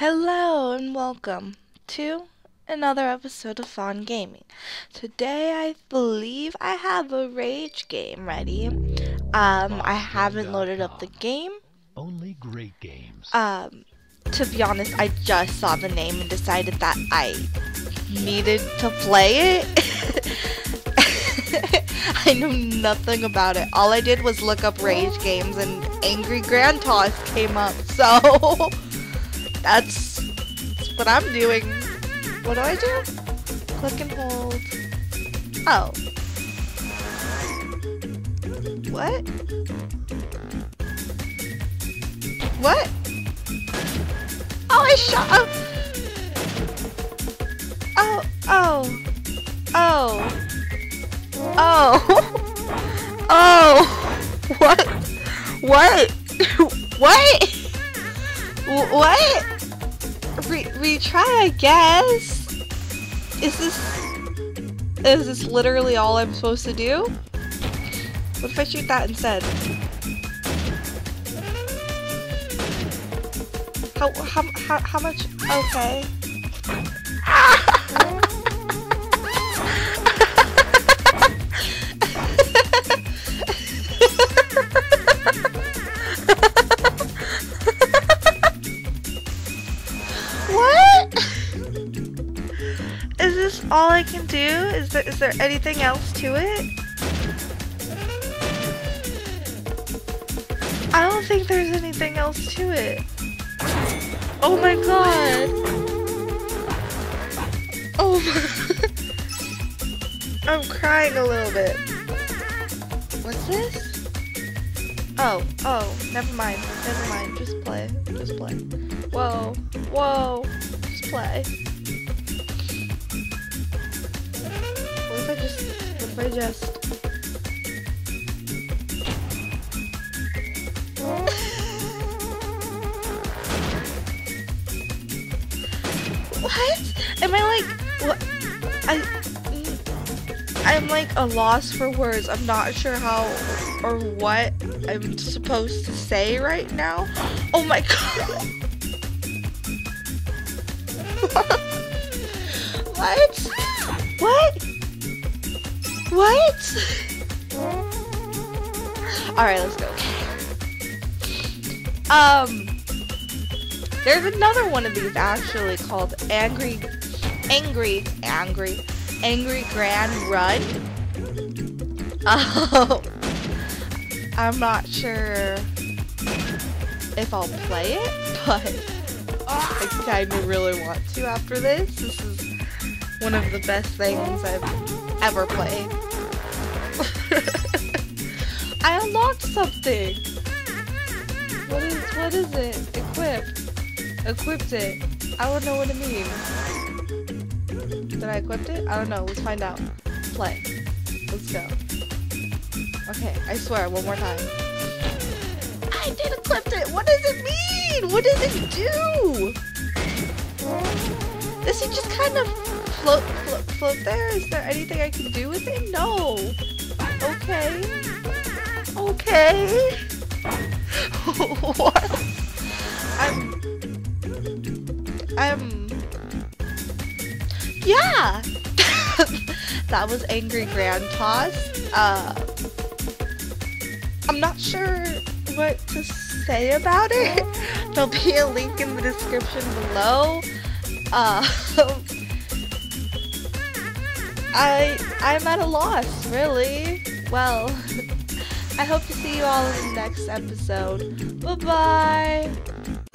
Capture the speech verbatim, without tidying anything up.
Hello and welcome to another episode of Fawn Gaming. Today I believe I have a rage game ready. Um, I haven't loaded up the game. Only great games. Um, to be honest, I just saw the name and decided that I needed to play it. I knew nothing about it. All I did was look up rage games and Angry Gran Toss came up, so that's what I'm doing. What do I do? Click and hold. Oh. What? What? Oh, I shot. Oh. Oh. Oh. Oh. Oh. Oh. What? What? What? What? Re retry, I guess? Is this... Is this literally all I'm supposed to do? What if I shoot that instead? How... How... How, how much... Okay. All I can do is there, is there anything else to it? I don't think there's anything else to it. Oh my god. Oh my. I'm crying a little bit. What's this? Oh, oh, never mind. Never mind. Just play. Just play. Whoa. Whoa. Just play. I just, what if I just... What? Am I like... What? I... I'm like a loss for words. I'm not sure how or what I'm supposed to say right now. Oh my god! What? What? What? Alright, let's go. Um, there's another one of these actually called Angry, Angry, Angry, Angry Grand Run. Um, I'm not sure if I'll play it, but I kind of really want to after this. This is one of the best things I've ever played. I unlocked something. What is what is it? Equipped. Equipped it. I don't know what it means. Did I equip it? I don't know. Let's find out. Play. Let's go. Okay, I swear, one more time. I did equip it! What does it mean? What does it do? Does it just kind of float, float, float there? Is there anything I can do with it? No. Okay. Okay. What? I'm... I'm... Yeah! That was Angry Gran Toss. Uh, I'm not sure what to say about it. There'll be a link in the description below. Uh... I, I'm at a loss, really. Well, I hope to see you all in the next episode. Bye-bye!